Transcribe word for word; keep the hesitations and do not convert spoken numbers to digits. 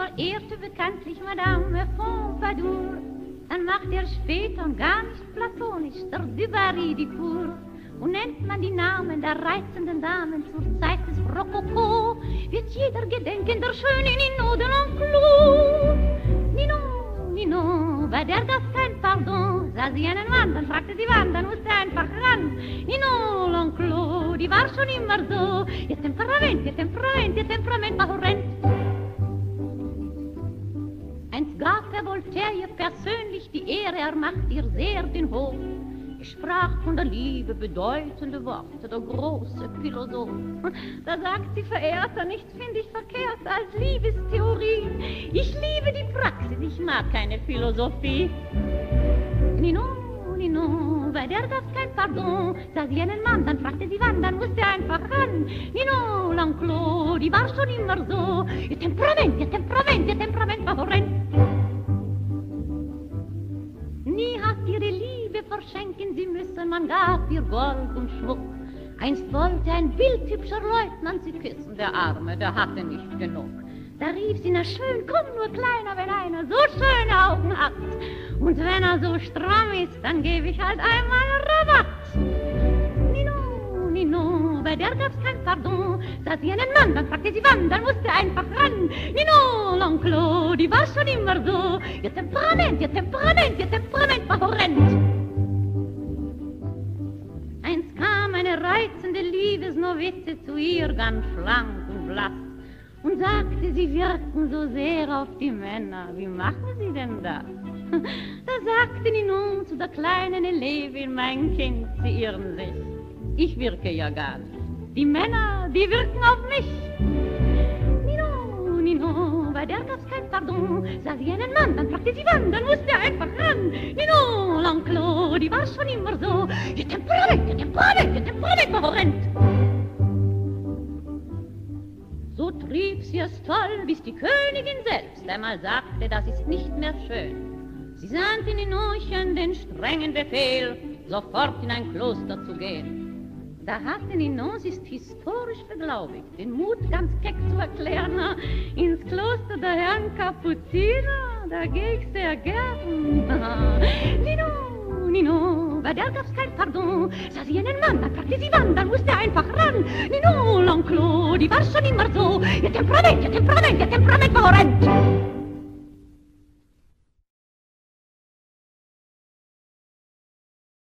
verehrte bekanntlich Madame Pompadour, und macht er später gar nicht platonisch der Dubarry die Pur. Und nennt man die Namen der reizenden Damen zur Zeit des Rokoko, wird jeder gedenken der schönen Ninon de l'Enclos. Ninon, Ninon, bei der gab's kein Pardon. Sah sie einen Mann, dann fragte sie wann, dann musste einfach ran. Ninon l'Enclos, die war schon immer so. Ihr Temperament, ihr Temperament, ihr Temperament war horrend. Einst gab der Voltaire ihr persönlich die Ehre, er macht ihr sehr den Hof. Er sprach von der Liebe bedeutende Worte, der große Philosoph. Da sagt die Verehrter, nichts finde ich verkehrt als Liebestheorie. Ich liebe die Praxis, ich mag keine Philosophie. Ninon, Ninon, bei der gab's kein Pardon. Sah sie einen Mann, dann fragte sie wann, dann musste er einfach ran. Ninon l'Enclos, die war schon immer so. Ihr Temperament, ihr Temperament, ihr Temperament war horrend. Verschenken sie müssen, man gab ihr Gold und Schmuck. Einst wollte ein bildhübscher Leutnant sie küssen, der Arme, der hatte nicht genug. Da rief sie, na schön, komm nur kleiner, wenn einer so schöne Augen hat. Und wenn er so stramm ist, dann gebe ich halt einmal Rabatt. Ninon, Ninon, bei der gab's kein Pardon. Sah sie einen Mann, dann fragte sie wann, dann musste einfach ran. Ninon l'Enclos, die war schon immer so. Ihr Temperament, ihr Temperament, ihr Temperament war horrend. Eine reizende Liebesnovize zu ihr, ganz schlank und blass, und sagte, sie wirken so sehr auf die Männer, wie machen sie denn das? Da sagte Ninon zu der kleinen Elevin, mein Kind, sie irren sich, ich wirke ja gar nicht, die Männer, die wirken auf mich. Ninon, Ninon, bei der gab's kein Pardon, sah sie einen Mann, dann fragte sie wann, dann musste er einfach ran. Ninon l'Enclos, die war schon immer so, ihr Temperament, ihr Temperament, ihr Temperament war horrend. So trieb sie es toll, bis die Königin selbst einmal sagte, das ist nicht mehr schön. Sie sandte Ninonchen den strengen Befehl, sofort in ein Kloster zu gehen. Da hatte Ninon sich historisch beglaubigt, den Mut ganz keck zu erklären, ins Kloster der Herrn Kapuziner, da geh ich sehr gern. Ninon, Ninon, bei der gab's kein Pardon, sah sie einen Mann, dann fragte sie wann, dann musste er einfach ran. Ninon l'Enclos, die war schon immer so, ihr Temperament, ihr Temperament, ihr Temperament war horrend.